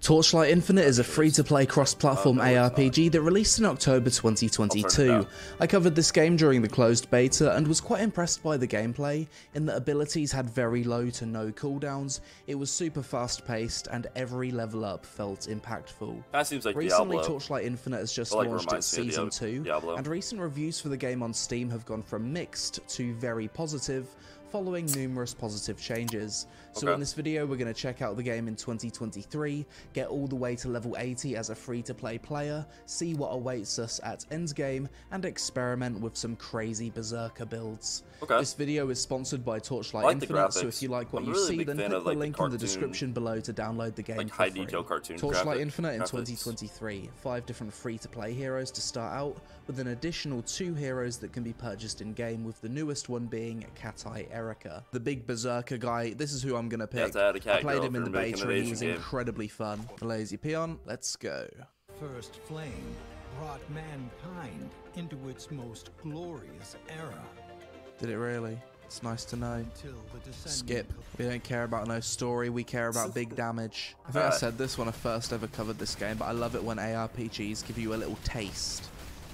Torchlight Infinite is a free-to-play cross-platform ARPG that released in October 2022. I covered this game during the closed beta and was quite impressed by the gameplay, in that abilities had very low to no cooldowns, it was super fast-paced, and every level up felt impactful. That seems like recently, Diablo. Torchlight Infinite has just launched its Season 2, and recent reviews for the game on Steam have gone from mixed to very positive, following numerous positive changes. So in this video we're going to check out the game in 2023, get all the way to level 80 as a free-to-play player, see what awaits us at endgame, and experiment with some crazy berserker builds. This video is sponsored by Torchlight Infinite, so if you like what you see, then click the link in the description below to download the game for free. Torchlight Infinite in 2023, 5 different free-to-play heroes to start out, with an additional 2 heroes that can be purchased in-game, with the newest one being Katai Erika. The big berserker guy, this is who I'm going to pick. I played him in the beta and he was incredibly fun. TheLazyPeon, let's go. First flame brought mankind into its most glorious era. Did it really? It's nice to know. Skip. We don't care about no story, we care about big damage. I think I said this when I first ever covered this game, but I love it when ARPGs give you a little taste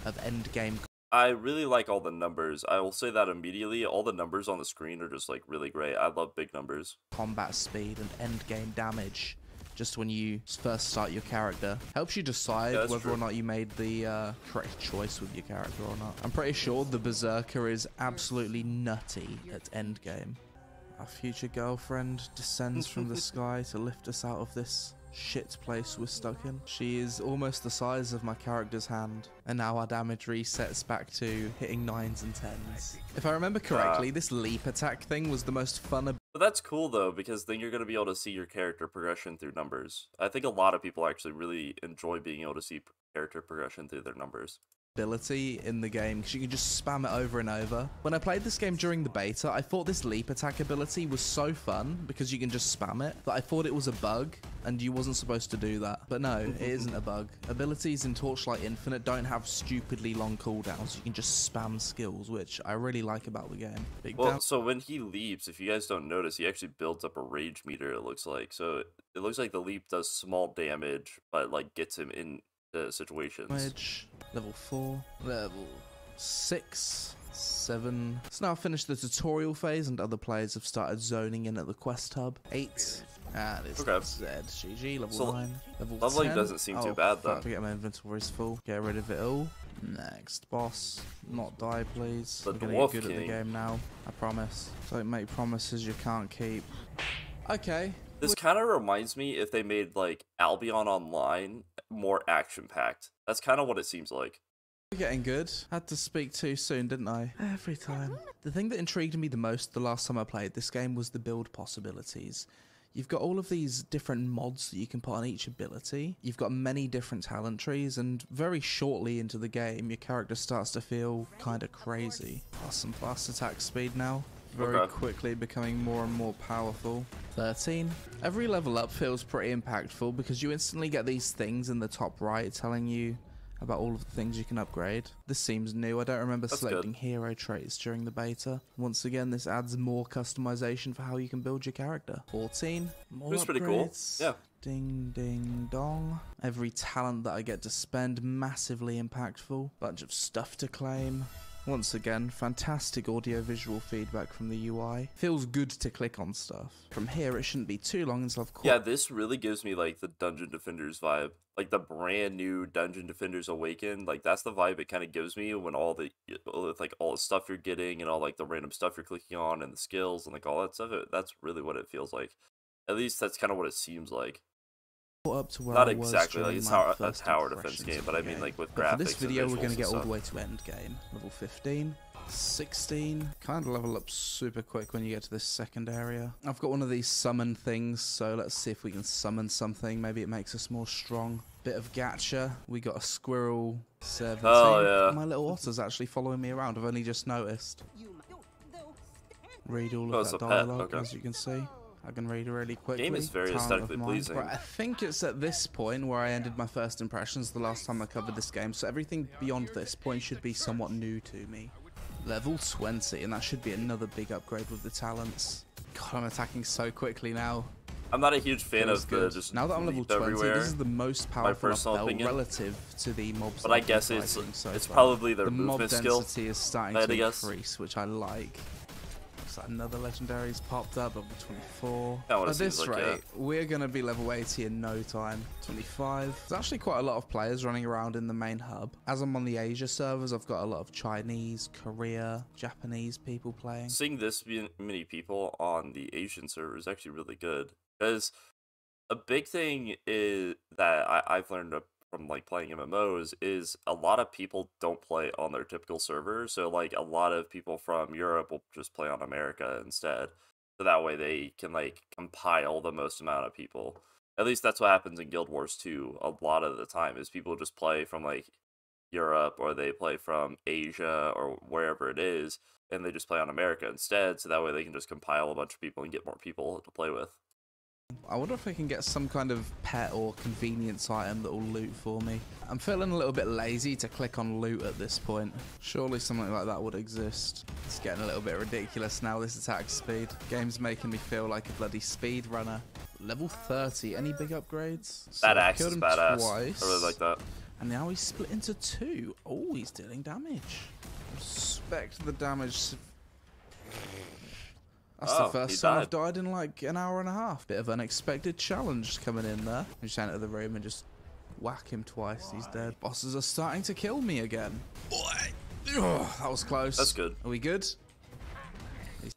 of endgame. I really like all the numbers. I will say that immediately. All the numbers on the screen are just like really great. I love big numbers. Combat speed and end game damage, just when you first start your character, helps you decide whether or not you made the correct choice with your character or not. I'm pretty sure the berserker is absolutely nutty at end game. Our future girlfriend descends from the sky to lift us out of this shit place we're stuck in. She is almost the size of my character's hand, and now our damage resets back to hitting 9s and 10s. If I remember correctly, this leap attack thing was the most fun. But that's cool though, because then you're going to be able to see your character progression through numbers. I think a lot of people actually really enjoy being able to see character progression through their numbers. Ability in the game, because you can just spam it over and over. When I played this game during the beta, I thought this leap attack ability was so fun because you can just spam it, that I thought it was a bug and you wasn't supposed to do that. But no, it isn't a bug. Abilities in Torchlight Infinite don't have stupidly long cooldowns. You can just spam skills, which I really like about the game. Well, so when he leaps, if you guys don't notice, he actually builds up a rage meter, it looks like. So it looks like the leap does small damage, but like gets him in situations. Damage. Level 4, level 6, 7. It's now finished the tutorial phase and other players have started zoning in at the quest hub. 8. Ah, this is GG. Level 9. Level 10. Doesn't seem too bad though. I forget my inventory's full. Get rid of it all. Next boss. Not die, please. I'm gonna get good at the game now. I promise. Don't make promises you can't keep. Okay. This kind of reminds me if they made, like, Albion Online more action-packed. That's kind of what it seems like. We're getting good. Had to speak too soon, didn't I? Every time. The thing that intrigued me the most the last time I played this game was the build possibilities. You've got all of these different mods that you can put on each ability. You've got many different talent trees, and very shortly into the game, your character starts to feel kind of crazy. Awesome fast attack speed now. Very quickly becoming more and more powerful. 13. Every level up feels pretty impactful because you instantly get these things in the top right telling you about all of the things you can upgrade. This seems new. I don't remember selecting hero traits during the beta. Once again, this adds more customization for how you can build your character. 14. More upgrades. It was pretty cool. Yeah. Ding, ding, dong. Every talent that I get to spend, massively impactful. Bunch of stuff to claim. Once again, fantastic audio-visual feedback from the UI. Feels good to click on stuff. From here, it shouldn't be too long until I've caught. Yeah, this really gives me, like, the Dungeon Defenders vibe. Like, the brand new Dungeon Defenders Awaken. Like, that's the vibe it kind of gives me when all the, like, all the stuff you're getting and all, like, the random stuff you're clicking on and the skills and, like, all that stuff. That's really what it feels like. At least that's kind of what it seems like. Up to where not I was exactly like it's a tower defense game, but I mean like with graphics. For this video, we're going to get all the way to end game. Level 15, 16. Kind of level up super quick when you get to this second area. I've got one of these summon things, so let's see if we can summon something. Maybe it makes us more strong. Bit of gacha. We got a squirrel. 17. Oh, yeah. My little otter's actually following me around. I've only just noticed. Read all of that dialogue, as you can see. I can read really quickly. The game is very aesthetically pleasing. Right, I think it's at this point where I ended my first impressions the last time I covered this game, so everything beyond this point should be somewhat new to me. Level 20, and that should be another big upgrade with the talents. God, I'm attacking so quickly now. I'm not a huge fan of the just now that I'm level 20. Everywhere. This is the most powerful spell relative to the mobs. But I guess it's probably their movement skill. The mob density is starting to increase, which I like. So another legendary's popped up, level 24. At this rate, we're gonna be level 80 in no time. 25. There's actually quite a lot of players running around in the main hub. As I'm on the Asia servers, I've got a lot of Chinese, Korea, Japanese people playing. Seeing this many people on the Asian server is actually really good. Because a big thing is that I've learned from like playing MMOs is a lot of people don't play on their typical server. So like a lot of people from Europe will just play on America instead. So that way they can like compile the most amount of people. At least that's what happens in Guild Wars 2 a lot of the time is people just play from like Europe or they play from Asia or wherever it is. And they just play on America instead. So that way they can just compile a bunch of people and get more people to play with. I wonder if I can get some kind of pet or convenience item that will loot for me. I'm feeling a little bit lazy to click on loot at this point. Surely something like that would exist. It's getting a little bit ridiculous now, this attack speed. Game's making me feel like a bloody speedrunner. Level 30, any big upgrades? So badass is badass. Twice, I really like that. And now he's split into two. Oh, he's dealing damage. Respect the damage. That's the first time I've died in like an hour and a half. Bit of unexpected challenge coming in there. I just enter the room and just whack him twice. He's dead. Bosses are starting to kill me again. Oh, that was close. That's good. Are we good?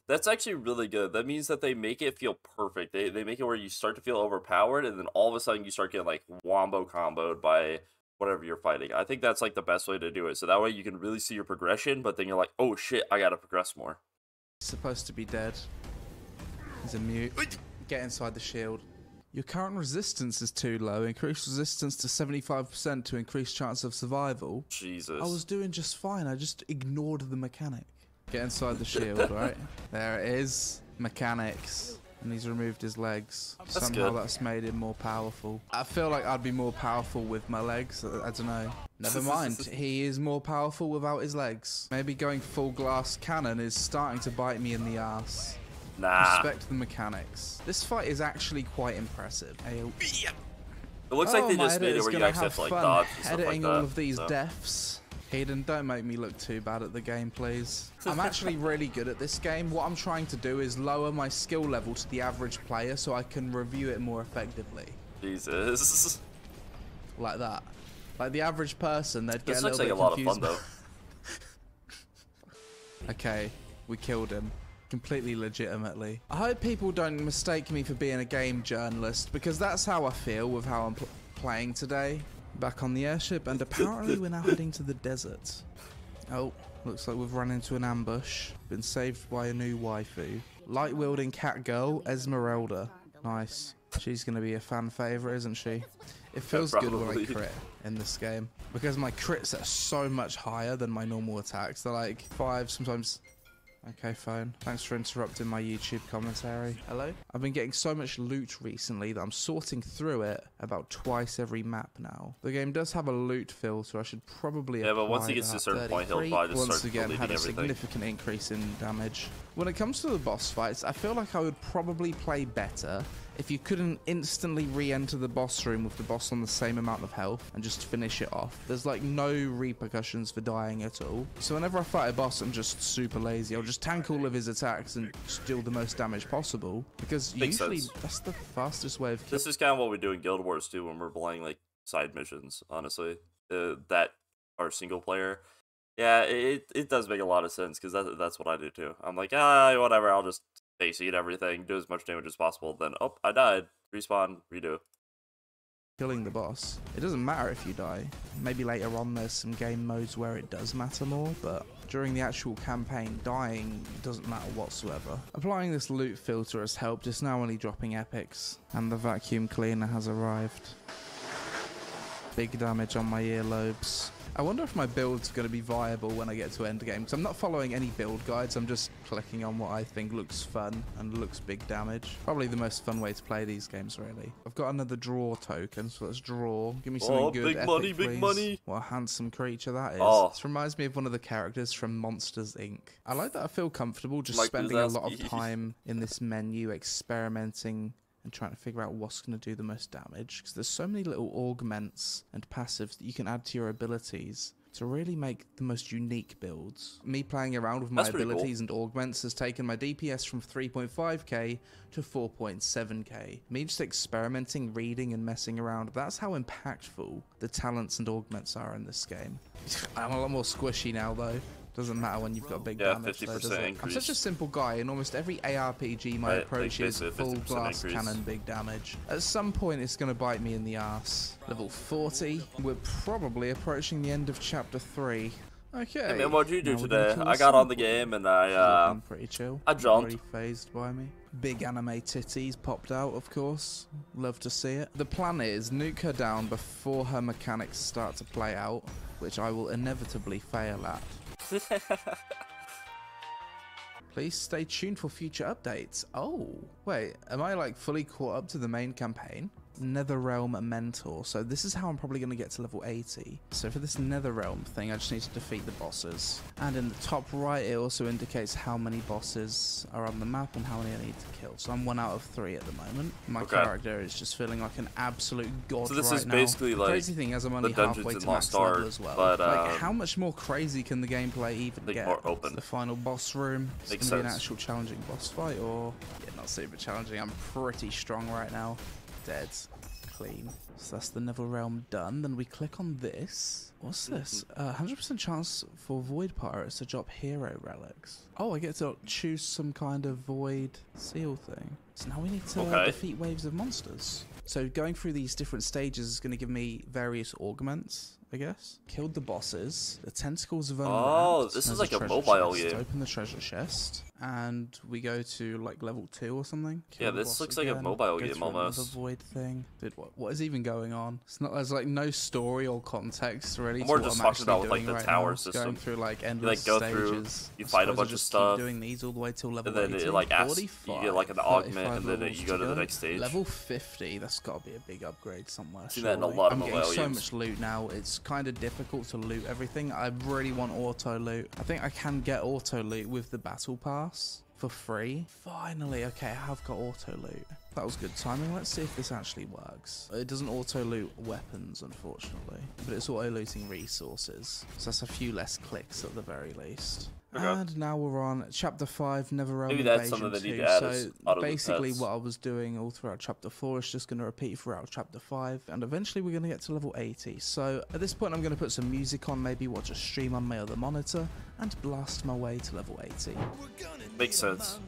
That's actually really good. That means that they make it feel perfect. They make it where you start to feel overpowered and then all of a sudden you start getting like wombo comboed by whatever you're fighting. I think that's like the best way to do it. So that way you can really see your progression, but then you're like, oh shit, I gotta progress more. Supposed to be dead. He's a mute. Get inside the shield. Your current resistance is too low. Increase resistance to 75% to increase chance of survival. Jesus. I was doing just fine. I just ignored the mechanic. Get inside the shield, right? There it is. Mechanics. And he's removed his legs. That's somehow good. That's made him more powerful. I feel like I'd be more powerful with my legs. I don't know. Never mind. He is more powerful without his legs. Maybe going full glass cannon is starting to bite me in the ass. Nah. Respect the mechanics. This fight is actually quite impressive. It looks like they just made it where you actually have to like dodge and stuff like that. Editing all of these deaths. Hayden, don't make me look too bad at the game, please. I'm actually really good at this game. What I'm trying to do is lower my skill level to the average player so I can review it more effectively. Jesus. Like that. Like the average person, they'd get a little bit confused. This looks like a lot of fun, though. Okay, we killed him. Completely legitimately. I hope people don't mistake me for being a game journalist, because that's how I feel with how I'm playing today. Back on the airship, and apparently we're now heading to the desert. Oh, looks like we've run into an ambush. Been saved by a new waifu. Light-wielding cat girl, Esmeralda. Nice. She's going to be a fan favourite, isn't she? It feels good when I crit in this game. Because my crits are so much higher than my normal attacks. They're like 5, sometimes... Okay, phone. Thanks for interrupting my YouTube commentary. Hello? I've been getting so much loot recently that I'm sorting through it about twice every map now. The game does have a loot filter. I should probably apply. Yeah, but once he gets to a certain point, he'll probably just start deleting everything. Once again, had a significant increase in damage. When it comes to the boss fights, I feel like I would probably play better if you couldn't instantly re-enter the boss room with the boss on the same amount of health and just finish it off. There's like no repercussions for dying at all. So whenever I fight a boss, I'm just super lazy. I'll just tank all of his attacks and just deal the most damage possible. Because usually that's the fastest way of killing. This is kind of what we do in Guild Wars 2 when we're playing like side missions, honestly. That are single player. Yeah, it does make a lot of sense because that's what I do too. I'm like, whatever, I'll just... Face eat everything, do as much damage as possible, then, oh, I died. Respawn, redo. Killing the boss. It doesn't matter if you die. Maybe later on there's some game modes where it does matter more, but during the actual campaign, dying doesn't matter whatsoever. Applying this loot filter has helped. It's now only dropping epics, and the vacuum cleaner has arrived. Big damage on my earlobes. I wonder if my build's going to be viable when I get to end game, because I'm not following any build guides. I'm just clicking on what I think looks fun and looks big damage. Probably the most fun way to play these games, really. I've got another draw token, so let's draw. Give me something good. Big money, big money. What a handsome creature that is. Oh. This reminds me of one of the characters from Monsters Inc. I like that I feel comfortable just spending a lot of time in this menu experimenting and trying to figure out what's going to do the most damage, because there's so many little augments and passives that you can add to your abilities to really make the most unique builds. Me playing around with my abilities and augments has taken my DPS from 3.5k to 4.7k. Me just experimenting, reading and messing around, that's how impactful the talents and augments are in this game. I'm a lot more squishy now though. Doesn't matter when you've got big damage though, does it? I'm such a simple guy. In almost every ARPG my approach is full blast cannon big damage. At some point it's going to bite me in the ass. Level 40. We're probably approaching the end of chapter 3. Okay. Hey man, what'd you do today? I got on the game and I'm pretty chill. I jumped. Pretty phased by me. Big anime titties popped out, of course. Love to see it. The plan is nuke her down before her mechanics start to play out, which I will inevitably fail at. Please stay tuned for future updates. Oh, wait, am I like fully caught up to the main campaign? Nether Realm Mentor. So this is how I'm probably going to get to level 80. So for this Nether Realm thing, I just need to defeat the bosses. And in the top right, it also indicates how many bosses are on the map and how many I need to kill. So I'm 1 out of 3 at the moment. My character is just feeling like an absolute god right now. So this is basically like the crazy thing is I'm only halfway to max level as well. But like, how much more crazy can the gameplay even get? More open. The final boss room. It's going to be an actual challenging boss fight, or yeah, not super challenging. I'm pretty strong right now. Dead. Clean. So that's the Nether Realm done. Then we click on this. What's this? 100% chance for void pirates to drop hero relics. Oh, I get to choose some kind of void seal thing. So now we need to defeat waves of monsters. So going through these different stages is going to give me various augments, I guess. Killed the bosses. The tentacles of unwrapped. This is like a mobile game. Open the treasure chest. And we go to like level 2 or something. Yeah, this looks like a mobile game almost. Void thing. Dude, what is even going on? It's not. There's like no story or context really. More just talking about like the tower system. Going through like endless stages. You fight a bunch of stuff. Doing these all the way till level 80. And then it like asks, you get like an augment, and then you go to the next stage. Level 50. That's got to be a big upgrade somewhere. I've seen that in a lot of mobile games. I'm getting so much loot now. It's kind of difficult to loot everything. I really want auto loot. I think I can get auto loot with the battle pass for free. Finally, okay, I have got auto loot. That was good timing. Let's see if this actually works. It doesn't auto loot weapons, unfortunately, but it's auto looting resources. So that's a few less clicks at the very least. Okay. And now we're on chapter 5, Nether Realm Invasion 2. So basically what I was doing all throughout chapter 4 is just going to repeat throughout chapter 5, and eventually we're going to get to level 80. So at this point I'm going to put some music on, maybe watch a stream on my other monitor, and blast my way to level 80. Makes sense.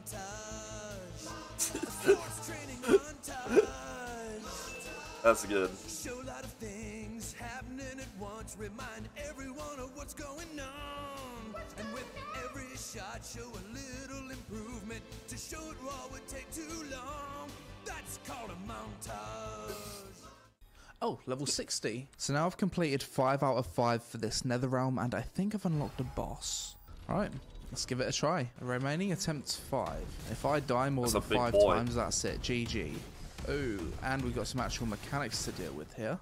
That's good. Show a lot of things happening at once. Remind everyone of what's going on. And with every shot, show a little improvement. To show it raw would take too long. That's called a montage. Oh, level 60. So now I've completed 5 out of 5 for this Nether Realm, and I think I've unlocked a boss. All right. Let's give it a try. The remaining attempts 5. If I die more than 5 times, that's it. GG. Ooh, and we've got some actual mechanics to deal with here.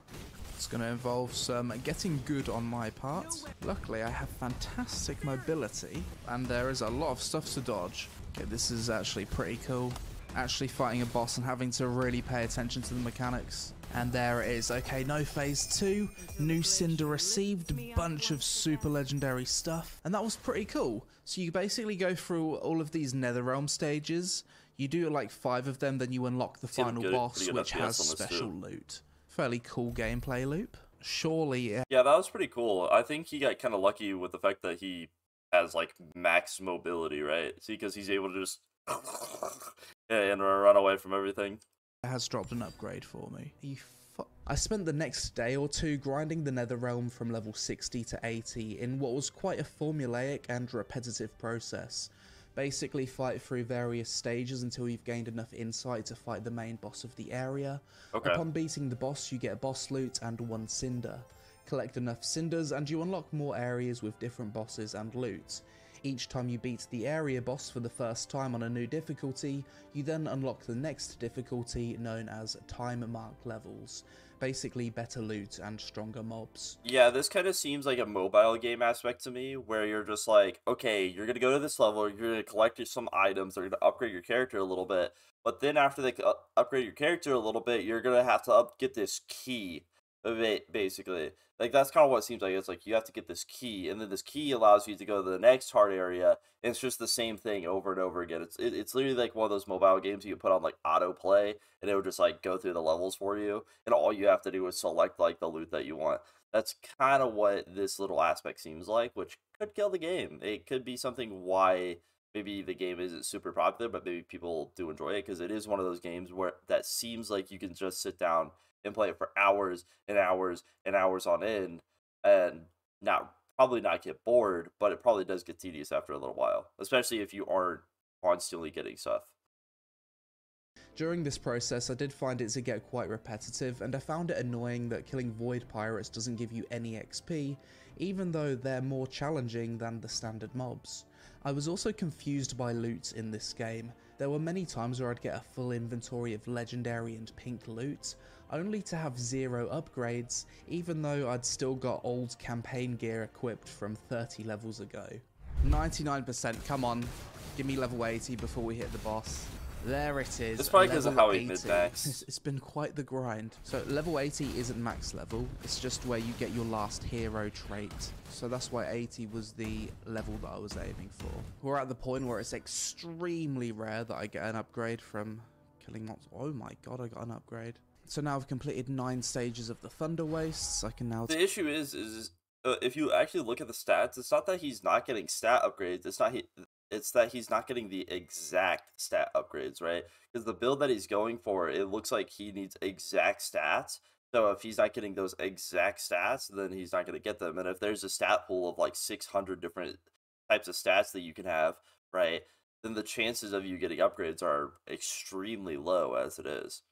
It's going to involve some getting good on my part. Luckily, I have fantastic mobility, and there is a lot of stuff to dodge. Okay, this is actually pretty cool. Actually fighting a boss and having to really pay attention to the mechanics. And there it is. Okay, no phase 2, new cinder received, bunch of super legendary stuff. And that was pretty cool. So you basically go through all of these Nether Realm stages. You do like 5 of them, then you unlock the final boss, which has special loot. Fairly cool gameplay loop. Surely. Yeah, that was pretty cool. I think he got kind of lucky with the fact that he has like max mobility, right? See, because he's able to just and run away from everything. It has dropped an upgrade for me. I spent the next day or two grinding the Nether Realm from level 60 to 80 in what was quite a formulaic and repetitive process. Basically fight through various stages until you've gained enough insight to fight the main boss of the area. Okay. Upon beating the boss, you get boss loot and 1 cinder. Collect enough cinders and you unlock more areas with different bosses and loot. Each time you beat the area boss for the first time on a new difficulty, you then unlock the next difficulty known as time mark levels. basically better loot and stronger mobs. Yeah, this kind of seems like a mobile game aspect to me, where you're just like, okay, you're going to go to this level, you're going to collect some items, they're going to upgrade your character a little bit, but then after they upgrade your character a little bit, you're going to have to get this key of it, basically. Like, that's kind of what it seems like. It's like, you have to get this key, and then this key allows you to go to the next hard area, and it's just the same thing over and over again. It's literally like one of those mobile games you put on, like, autoplay, and it would just, like, go through the levels for you, and all you have to do is select, like, the loot that you want. That's kind of what this little aspect seems like, which could kill the game. It could be something why maybe the game isn't super popular, but maybe people do enjoy it, because it is one of those games where that seems like you can just sit down and play it for hours and hours and hours on end, and probably not get bored, but it probably does get tedious after a little while, especially if you aren't constantly getting stuff. During this process, I did find it to get quite repetitive, and I found it annoying that killing void pirates doesn't give you any XP, even though they're more challenging than the standard mobs. I was also confused by loot in this game. There were many times where I'd get a full inventory of legendary and pink loot, only to have 0 upgrades, even though I'd still got old campaign gear equipped from 30 levels ago. 99%, come on, give me level 80 before we hit the boss. There it is. It's probably because of how we did that. It's been quite the grind. So level 80 isn't max level, it's just where you get your last hero trait. So that's why 80 was the level that I was aiming for. We're at the point where it's extremely rare that I get an upgrade from killing monsters. Oh my god, I got an upgrade. So now I've completed 9 stages of the Thunder Wastes. I can now... The issue is if you actually look at the stats, it's not that he's not getting stat upgrades. It's that he's not getting the exact stat upgrades, right? Because the build that he's going for, it looks like he needs exact stats. So if he's not getting those exact stats, then he's not going to get them. And if there's a stat pool of like 600 different types of stats that you can have, right, then the chances of you getting upgrades are extremely low as it is.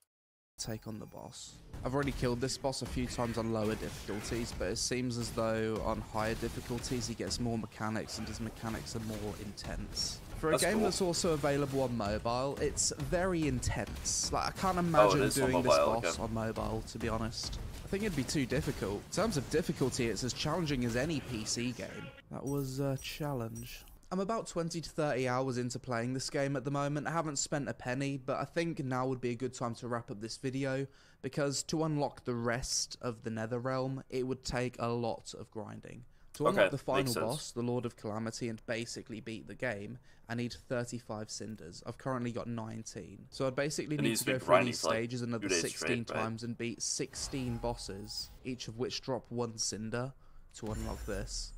Take on the boss. I've already killed this boss a few times on lower difficulties, but it seems as though on higher difficulties he gets more mechanics, and his mechanics are more intense. For a game that's also available on mobile, it's very intense. Like, I can't imagine doing this boss on mobile, to be honest. I think it'd be too difficult. In terms of difficulty, it's as challenging as any PC game. That was a challenge. I'm about 20 to 30 hours into playing this game at the moment. I haven't spent a penny, but I think now would be a good time to wrap up this video, because to unlock the rest of the Nether Realm, it would take a lot of grinding. To unlock the final boss, the Lord of Calamity, and basically beat the game, I need 35 cinders. I've currently got 19. So I'd basically need to go through these stages like another 16 times, and beat 16 bosses, each of which drop 1 cinder to unlock this.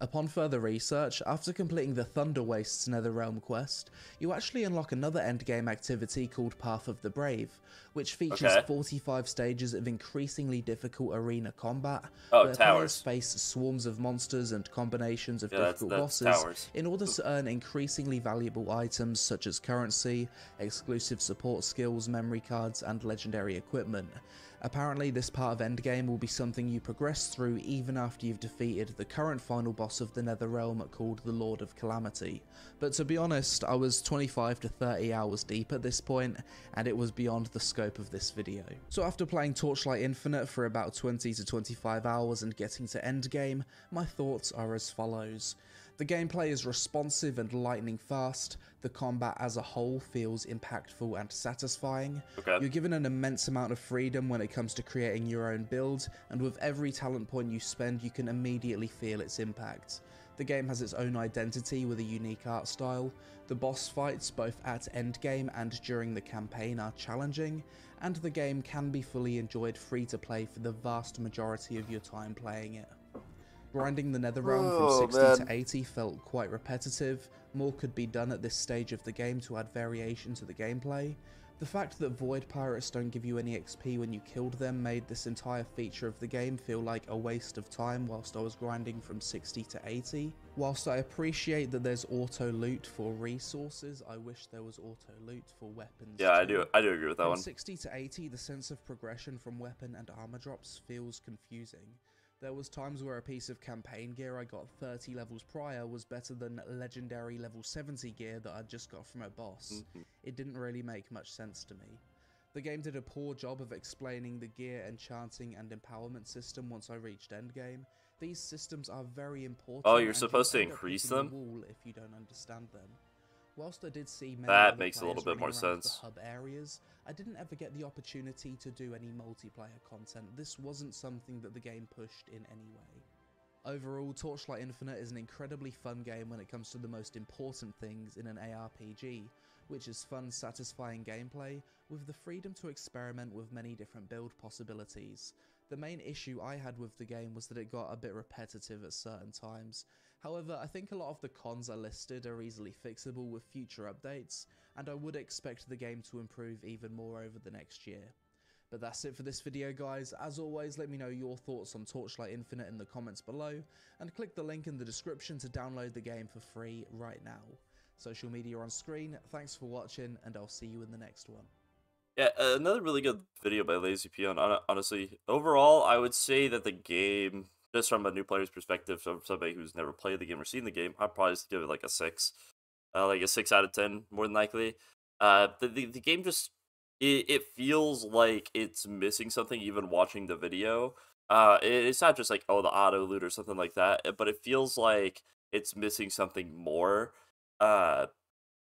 Upon further research, after completing the Thunder Wastes Nether Realm quest, you actually unlock another endgame activity called Path of the Brave, which features 45 stages of increasingly difficult arena combat, where players face swarms of monsters and combinations of difficult bosses in order to earn increasingly valuable items such as currency, exclusive support skills, memory cards, and legendary equipment. Apparently, this part of endgame will be something you progress through even after you've defeated the current final boss of the Nether Realm called the Lord of Calamity. But to be honest, I was 25 to 30 hours deep at this point, and it was beyond the scope of this video. So after playing Torchlight Infinite for about 20 to 25 hours and getting to endgame, my thoughts are as follows. The gameplay is responsive and lightning fast. The combat as a whole feels impactful and satisfying. You're given an immense amount of freedom when it comes to creating your own build, and with every talent point you spend, you can immediately feel its impact. The game has its own identity with a unique art style. The boss fights, both at endgame and during the campaign, are challenging, and the game can be fully enjoyed free to play for the vast majority of your time playing it. Grinding the Nether Realm from 60 to 80 felt quite repetitive. More could be done at this stage of the game to add variation to the gameplay. The fact that void pirates don't give you any XP when you killed them made this entire feature of the game feel like a waste of time whilst I was grinding from 60 to 80. Whilst I appreciate that there's auto loot for resources, I wish there was auto loot for weapons. Yeah, I do agree with that one. From 60 to 80, the sense of progression from weapon and armor drops feels confusing. There was times where a piece of campaign gear I got 30 levels prior was better than legendary level 70 gear that I'd just got from a boss. It didn't really make much sense to me. The game did a poor job of explaining the gear, enchanting, and empowerment system once I reached endgame. These systems are very important. Oh, you're supposed to increase them? If you don't understand them. Whilst I did see many that makes a little bit more sense. Hub areas, I didn't ever get the opportunity to do any multiplayer content. This wasn't something that the game pushed in any way. Overall, Torchlight Infinite is an incredibly fun game when it comes to the most important things in an ARPG, which is fun, satisfying gameplay, with the freedom to experiment with many different build possibilities. The main issue I had with the game was that it got a bit repetitive at certain times. However, I think a lot of the cons I listed are easily fixable with future updates, and I would expect the game to improve even more over the next year. But that's it for this video, guys. As always, let me know your thoughts on Torchlight Infinite in the comments below, and click the link in the description to download the game for free right now. Social media on screen. Thanks for watching, and I'll see you in the next one. Yeah, another really good video by TheLazyPeon. Honestly, overall, I would say that the game, just from a new player's perspective, from somebody who's never played the game or seen the game, I'd probably just give it like a 6. Like a 6 out of 10, more than likely. The game just... It feels like it's missing something even watching the video. It's not just like, oh, the auto loot or something like that, but it feels like it's missing something more.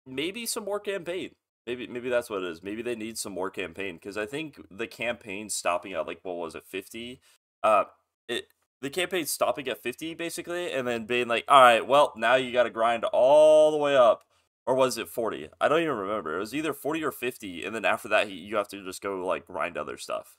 Maybe some more campaign. Maybe that's what it is. Maybe they need some more campaign, because I think the campaign stopping at, like, what was it, 50? The campaign stopping at 50, basically, and then being like, all right, well, now you got to grind all the way up. Or was it 40? I don't even remember. It was either 40 or 50, and then after that, you have to just go, like, grind other stuff.